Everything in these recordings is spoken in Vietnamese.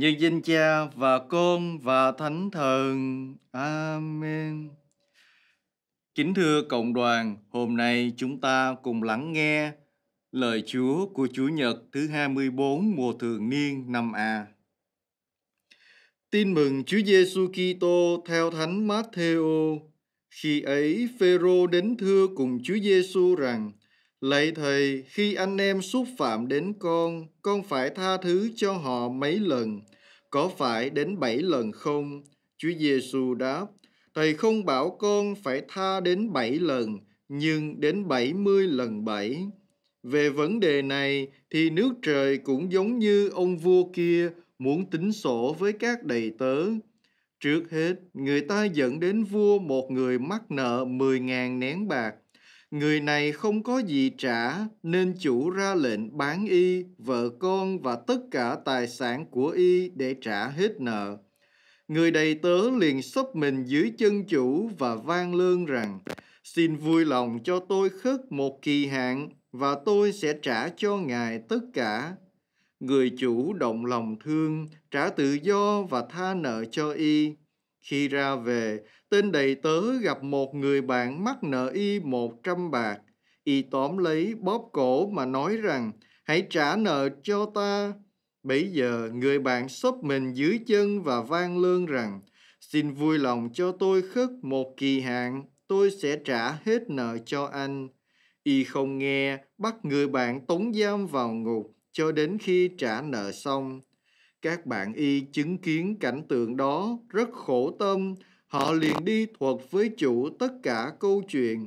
Nhân danh Cha và Con và Thánh Thần. Amen. Kính thưa cộng đoàn, hôm nay chúng ta cùng lắng nghe lời Chúa của Chủ nhật thứ 24 mùa thường niên năm A. Tin mừng Chúa Giêsu Kitô theo Thánh Mát-thêu. Khi ấy, Phêrô đến thưa cùng Chúa Giêsu rằng: Lạy Thầy, khi anh em xúc phạm đến con phải tha thứ cho họ mấy lần? Có phải đến 7 lần không? Chúa Giêsu đáp: Thầy không bảo con phải tha đến 7 lần, nhưng đến 70 lần 7. Về vấn đề này thì nước trời cũng giống như ông vua kia muốn tính sổ với các đầy tớ. Trước hết, người ta dẫn đến vua một người mắc nợ 10.000 nén bạc. Người này không có gì trả, nên chủ ra lệnh bán y, vợ con và tất cả tài sản của y để trả hết nợ. Người đầy tớ liền xấp mình dưới chân chủ và van lơn rằng: Xin vui lòng cho tôi khất một kỳ hạn, và tôi sẽ trả cho ngài tất cả. Người chủ động lòng thương, trả tự do và tha nợ cho y. Khi ra về, tên đầy tớ gặp một người bạn mắc nợ y 100 bạc. Y tóm lấy bóp cổ mà nói rằng: Hãy trả nợ cho ta. Bấy giờ người bạn xấp mình dưới chân và van lơn rằng: Xin vui lòng cho tôi khất một kỳ hạn, tôi sẽ trả hết nợ cho anh. Y không nghe, bắt người bạn tống giam vào ngục cho đến khi trả nợ xong. Các bạn y chứng kiến cảnh tượng đó rất khổ tâm, họ liền đi thuật với chủ tất cả câu chuyện.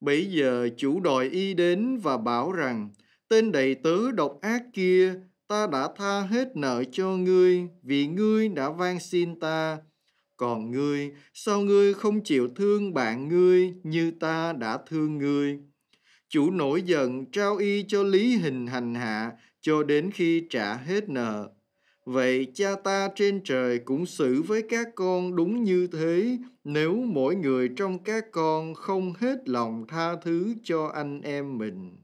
Bấy giờ chủ đòi y đến và bảo rằng: Tên đầy tớ độc ác kia, ta đã tha hết nợ cho ngươi vì ngươi đã van xin ta. Còn ngươi, sao ngươi không chịu thương bạn ngươi như ta đã thương ngươi? Chủ nổi giận trao y cho lý hình hành hạ cho đến khi trả hết nợ. Vậy Cha ta trên trời cũng xử với các con đúng như thế, nếu mỗi người trong các con không hết lòng tha thứ cho anh em mình.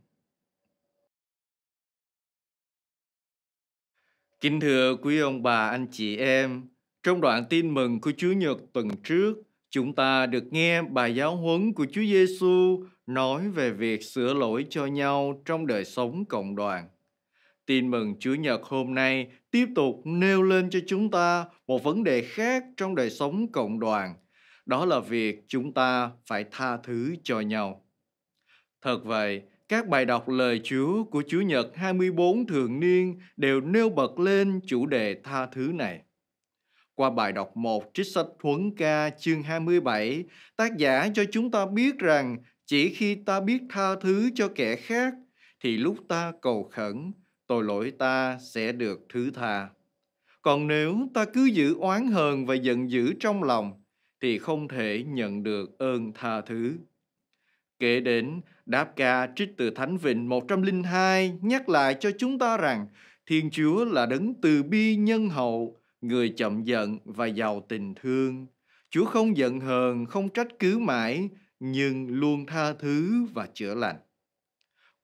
Kính thưa quý ông bà, anh chị em, trong đoạn tin mừng của Chúa Nhật tuần trước, chúng ta được nghe bài giáo huấn của Chúa Giêsu nói về việc sửa lỗi cho nhau trong đời sống cộng đoàn. Tin mừng Chúa Nhật hôm nay tiếp tục nêu lên cho chúng ta một vấn đề khác trong đời sống cộng đoàn, đó là việc chúng ta phải tha thứ cho nhau. Thật vậy, các bài đọc lời Chúa của Chúa Nhật 24 thường niên đều nêu bật lên chủ đề tha thứ này. Qua bài đọc 1 trích sách Thuấn Ca chương 27, tác giả cho chúng ta biết rằng chỉ khi ta biết tha thứ cho kẻ khác thì lúc ta cầu khẩn, tội lỗi ta sẽ được thứ tha. Còn nếu ta cứ giữ oán hờn và giận dữ trong lòng thì không thể nhận được ơn tha thứ. Kể đến, đáp ca trích từ Thánh Vịnh 102 nhắc lại cho chúng ta rằng Thiên Chúa là đấng từ bi nhân hậu, người chậm giận và giàu tình thương. Chúa không giận hờn, không trách cứ mãi, nhưng luôn tha thứ và chữa lành.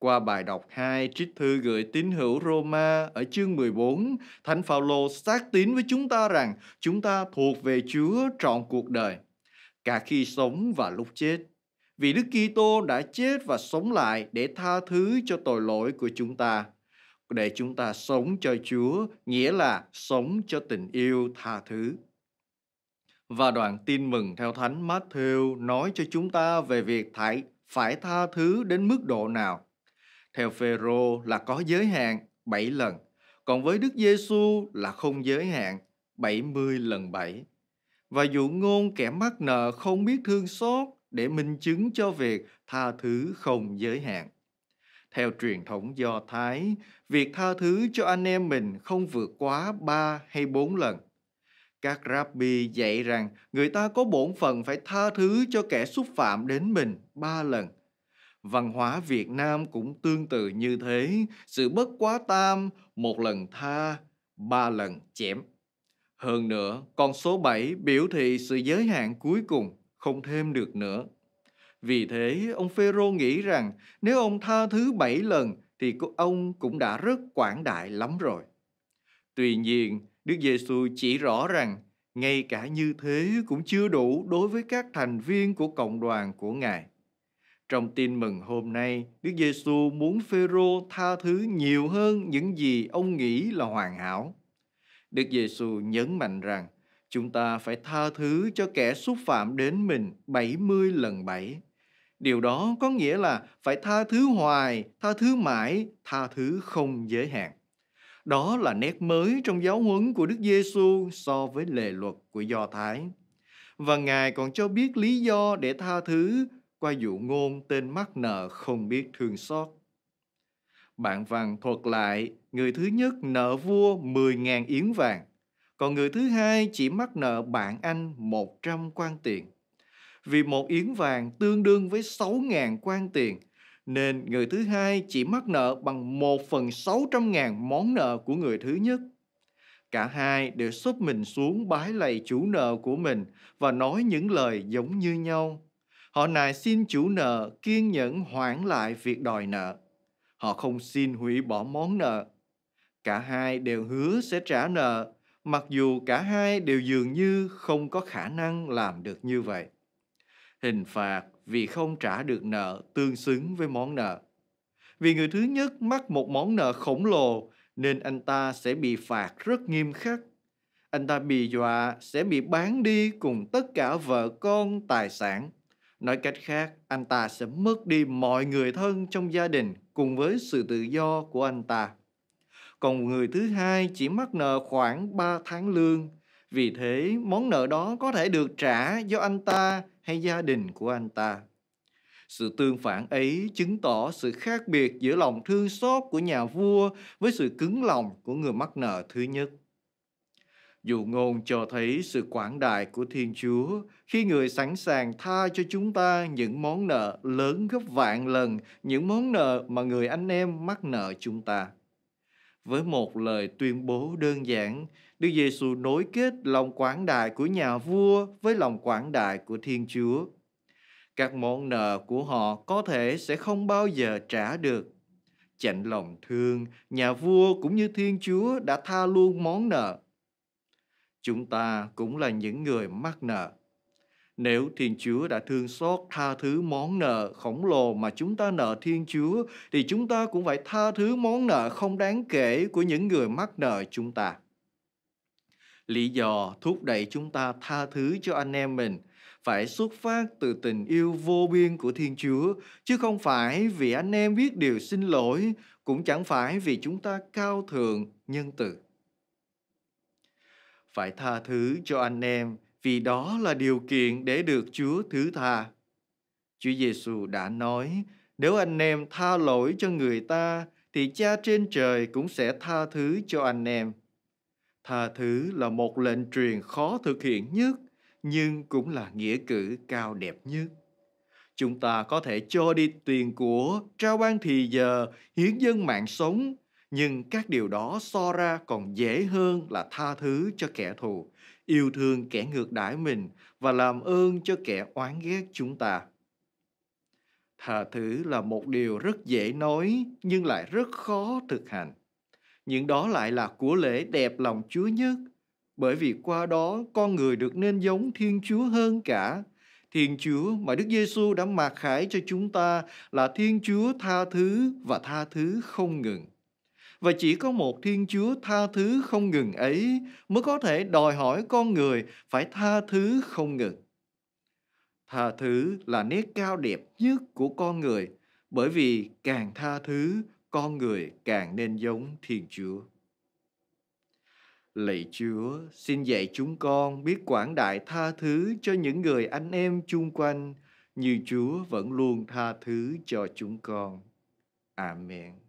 Qua bài đọc 2 trích thư gửi tín hữu Roma ở chương 14, Thánh Phao-lô xác tín với chúng ta rằng chúng ta thuộc về Chúa trọn cuộc đời, cả khi sống và lúc chết, vì Đức Kitô đã chết và sống lại để tha thứ cho tội lỗi của chúng ta, để chúng ta sống cho Chúa, nghĩa là sống cho tình yêu tha thứ. Và đoạn tin mừng theo Thánh Mát-thêu nói cho chúng ta về việc phải tha thứ đến mức độ nào. Theo Phêrô là có giới hạn 7 lần, còn với Đức Giêsu là không giới hạn 70 lần 7. Và dụ ngôn kẻ mắc nợ không biết thương xót để minh chứng cho việc tha thứ không giới hạn. Theo truyền thống Do Thái, việc tha thứ cho anh em mình không vượt quá 3 hay 4 lần. Các Rabbi dạy rằng người ta có bổn phận phải tha thứ cho kẻ xúc phạm đến mình 3 lần. Văn hóa Việt Nam cũng tương tự như thế, sự bất quá tam, 1 lần tha, 3 lần chém. Hơn nữa, con số 7 biểu thị sự giới hạn cuối cùng, không thêm được nữa. Vì thế, ông Phêrô nghĩ rằng nếu ông tha thứ 7 lần thì ông cũng đã rất quảng đại lắm rồi. Tuy nhiên, Đức Giêsu chỉ rõ rằng ngay cả như thế cũng chưa đủ đối với các thành viên của cộng đoàn của Ngài. Trong tin mừng hôm nay, Đức Giêsu muốn Phêrô tha thứ nhiều hơn những gì ông nghĩ là hoàn hảo. Đức Giêsu nhấn mạnh rằng chúng ta phải tha thứ cho kẻ xúc phạm đến mình 70 lần 7. Điều đó có nghĩa là phải tha thứ hoài, tha thứ mãi, tha thứ không giới hạn. Đó là nét mới trong giáo huấn của Đức Giêsu so với lề luật của Do Thái. Và Ngài còn cho biết lý do để tha thứ qua dụ ngôn tên mắc nợ không biết thương xót. Bản văn thuật lại người thứ nhất nợ vua 10.000 yến vàng, còn người thứ hai chỉ mắc nợ bạn anh 100 quan tiền. Vì một yến vàng tương đương với 6.000 quan tiền, nên người thứ hai chỉ mắc nợ bằng 1/600.000 món nợ của người thứ nhất. Cả hai đều xúp mình xuống bái lạy chủ nợ của mình và nói những lời giống như nhau. Họ nài xin chủ nợ kiên nhẫn hoãn lại việc đòi nợ. Họ không xin hủy bỏ món nợ. Cả hai đều hứa sẽ trả nợ, mặc dù cả hai đều dường như không có khả năng làm được như vậy. Hình phạt vì không trả được nợ tương xứng với món nợ. Vì người thứ nhất mắc một món nợ khổng lồ, nên anh ta sẽ bị phạt rất nghiêm khắc. Anh ta bị dọa sẽ bị bán đi cùng tất cả vợ con, tài sản. Nói cách khác, anh ta sẽ mất đi mọi người thân trong gia đình cùng với sự tự do của anh ta. Còn người thứ hai chỉ mắc nợ khoảng 3 tháng lương. Vì thế, món nợ đó có thể được trả do anh ta hay gia đình của anh ta. Sự tương phản ấy chứng tỏ sự khác biệt giữa lòng thương xót của nhà vua với sự cứng lòng của người mắc nợ thứ nhất. Dụ ngôn cho thấy sự quảng đại của Thiên Chúa khi Người sẵn sàng tha cho chúng ta những món nợ lớn gấp vạn lần những món nợ mà người anh em mắc nợ chúng ta. Với một lời tuyên bố đơn giản, Đức Giêsu nối kết lòng quảng đại của nhà vua với lòng quảng đại của Thiên Chúa. Các món nợ của họ có thể sẽ không bao giờ trả được. Chạnh lòng thương, nhà vua cũng như Thiên Chúa đã tha luôn món nợ. Chúng ta cũng là những người mắc nợ. Nếu Thiên Chúa đã thương xót tha thứ món nợ khổng lồ mà chúng ta nợ Thiên Chúa, thì chúng ta cũng phải tha thứ món nợ không đáng kể của những người mắc nợ chúng ta. Lý do thúc đẩy chúng ta tha thứ cho anh em mình phải xuất phát từ tình yêu vô biên của Thiên Chúa, chứ không phải vì anh em biết điều xin lỗi, cũng chẳng phải vì chúng ta cao thượng, nhân từ. Phải tha thứ cho anh em vì đó là điều kiện để được Chúa thứ tha. Chúa Giêsu đã nói, nếu anh em tha lỗi cho người ta, thì Cha trên trời cũng sẽ tha thứ cho anh em. Tha thứ là một lệnh truyền khó thực hiện nhất, nhưng cũng là nghĩa cử cao đẹp nhất. Chúng ta có thể cho đi tiền của, trao ban thì giờ, hiến dâng mạng sống, nhưng các điều đó so ra còn dễ hơn là tha thứ cho kẻ thù, yêu thương kẻ ngược đãi mình và làm ơn cho kẻ oán ghét chúng ta. Tha thứ là một điều rất dễ nói nhưng lại rất khó thực hành. Nhưng đó lại là của lễ đẹp lòng Chúa nhất, bởi vì qua đó con người được nên giống Thiên Chúa hơn cả. Thiên Chúa mà Đức Giêsu đã mặc khải cho chúng ta là Thiên Chúa tha thứ và tha thứ không ngừng. Và chỉ có một Thiên Chúa tha thứ không ngừng ấy mới có thể đòi hỏi con người phải tha thứ không ngừng. Tha thứ là nét cao đẹp nhất của con người, bởi vì càng tha thứ, con người càng nên giống Thiên Chúa. Lạy Chúa, xin dạy chúng con biết quảng đại tha thứ cho những người anh em chung quanh, như Chúa vẫn luôn tha thứ cho chúng con. Amen.